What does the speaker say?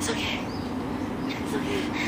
It's okay.